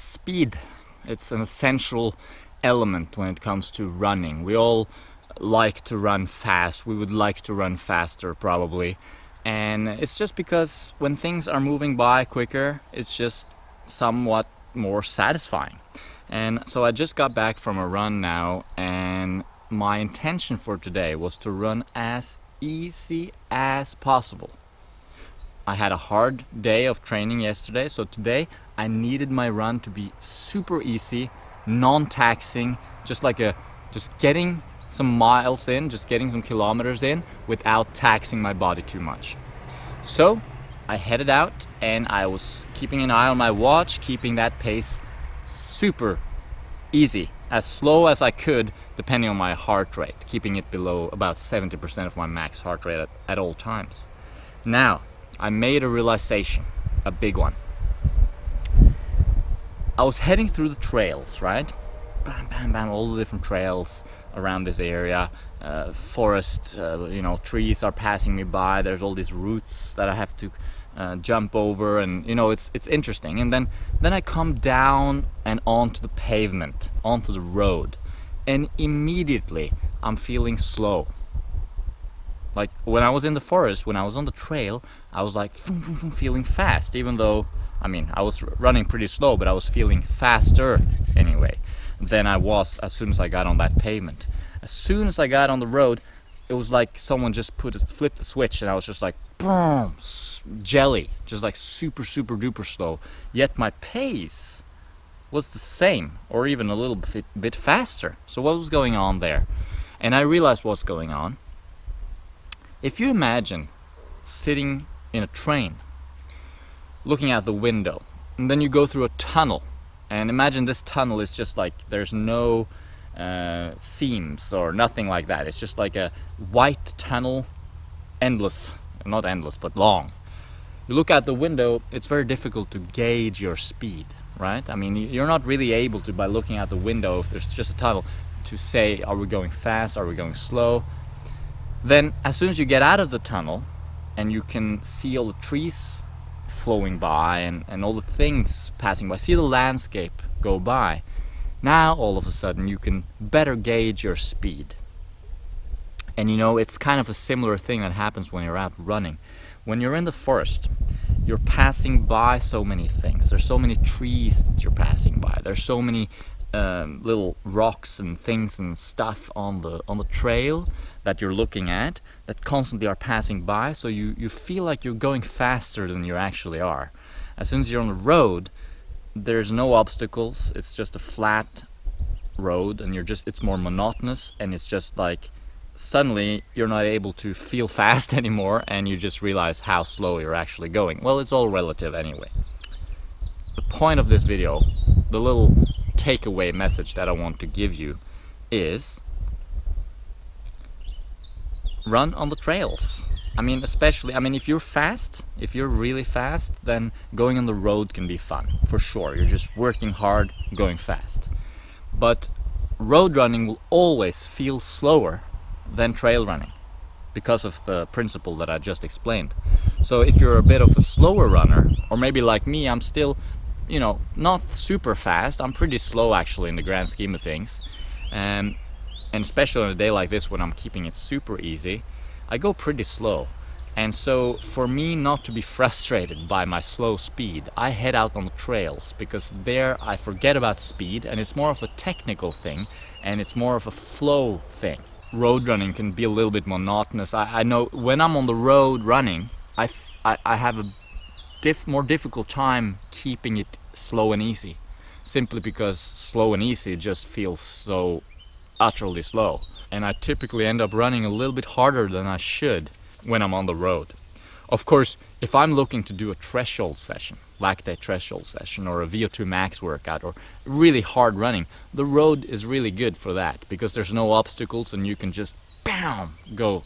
speed. It's an essential element when it comes to running. We all like to run fast. We would like to run faster probably. And it's just because when things are moving by quicker, it's just somewhat more satisfying. And so I just got back from a run now, and my intention for today was to run as easy as possible. I had a hard day of training yesterday, so today I needed my run to be super easy, non-taxing, just getting some miles in, just getting some kilometers in without taxing my body too much. So I headed out, and I was keeping an eye on my watch, keeping that pace super easy, as slow as I could depending on my heart rate, keeping it below about 70% of my max heart rate at all times. Now, I made a realization, a big one. I was heading through the trails, right? Bam, bam, bam, all the different trails around this area, forest, you know, trees are passing me by, there's all these roots that I have to jump over, and you know, it's interesting. And then I come down and onto the pavement, onto the road, and immediately I'm feeling slow. Like when I was in the forest, when I was on the trail, I was like feeling fast, even though, I mean, I was running pretty slow, but I was feeling faster anyway than I was as soon as I got on that pavement. As soon as I got on the road, it was like someone just flipped the switch, and I was just like, boom, jelly, just like super duper slow. Yet my pace was the same, or even a little bit faster. So what was going on there? And I realized what's going on. If you imagine sitting in a train, looking out the window, and then you go through a tunnel, and imagine this tunnel is just like, there's no seams or nothing like that. It's just like a white tunnel, endless, not endless, but long. You look out the window, it's very difficult to gauge your speed, right? I mean, you're not really able to, by looking out the window, if there's just a tunnel, to say, are we going fast, are we going slow? Then as soon as you get out of the tunnel and you can see all the trees flowing by and all the things passing by, see the landscape go by, now all of a sudden you can better gauge your speed. And you know, it's kind of a similar thing that happens when you're out running. When you're in the forest, you're passing by so many things. There's so many trees that you're passing by. There's so many little rocks and things and stuff on the trail that you're looking at that constantly are passing by, so you feel like you're going faster than you actually are. As soon as you're on the road, there's no obstacles, it's just a flat road, and it's more monotonous, and it's just like suddenly you're not able to feel fast anymore, and you just realize how slow you're actually going. Well, it's all relative anyway. The point of this video, the little takeaway message that I want to give you is, run on the trails. I mean, especially, if you're fast, if you're really fast, then going on the road can be fun, for sure. You're just working hard, going fast. But road running will always feel slower than trail running because of the principle that I just explained. So if you're a bit of a slower runner, or maybe like me, I'm still, you know, not super fast. I'm pretty slow actually in the grand scheme of things, and especially on a day like this when I'm keeping it super easy, I go pretty slow. And so for me not to be frustrated by my slow speed, I head out on the trails, because there I forget about speed, and it's more of a technical thing, and it's more of a flow thing. Road running can be a little bit monotonous. I know when I'm on the road running, I have a more difficult time keeping it slow and easy, simply because slow and easy just feels so utterly slow, and I typically end up running a little bit harder than I should when I'm on the road. Of course, if I'm looking to do a threshold session, lactate threshold session, or a VO2 max workout, or really hard running, the road is really good for that, because there's no obstacles and you can just bam, go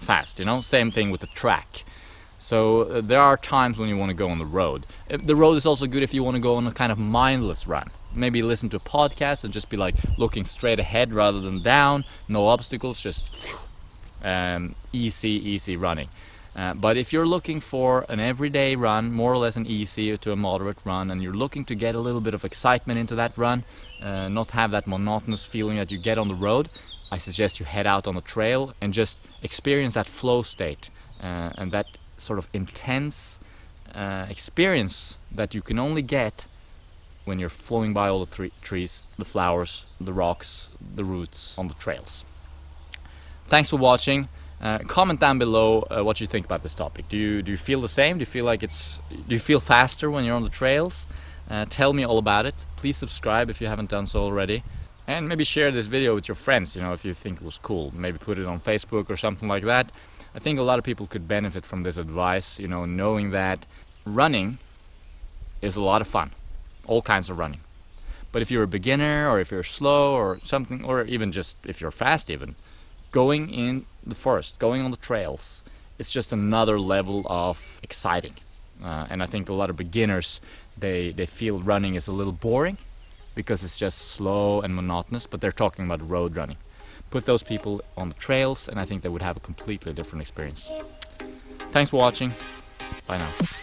fast, you know. Same thing with the track. So there are times when you want to go on the road. The road is also good if you want to go on a kind of mindless run. Maybe listen to a podcast and just be like looking straight ahead rather than down. No obstacles, just easy running. But if you're looking for an everyday run, more or less an easy to a moderate run, and you're looking to get a little bit of excitement into that run, not have that monotonous feeling that you get on the road, I suggest you head out on the trail and just experience that flow state and that sort of intense experience that you can only get when you're flowing by all the trees, the flowers, the rocks, the roots on the trails. Thanks for watching. Comment down below what you think about this topic. Do you feel the same? Do you feel like do you feel faster when you're on the trails? Tell me all about it. Please subscribe if you haven't done so already, and maybe share this video with your friends. You know, if you think it was cool, maybe put it on Facebook or something like that. I think a lot of people could benefit from this advice. You know, knowing that running is a lot of fun, all kinds of running. But if you're a beginner, or if you're slow, or something, or even just if you're fast, even going in the forest, going on the trails, it's just another level of exciting. And I think a lot of beginners, they feel running is a little boring because it's just slow and monotonous, but they're talking about road running. Put those people on the trails and I think they would have a completely different experience. Thanks for watching. Bye now.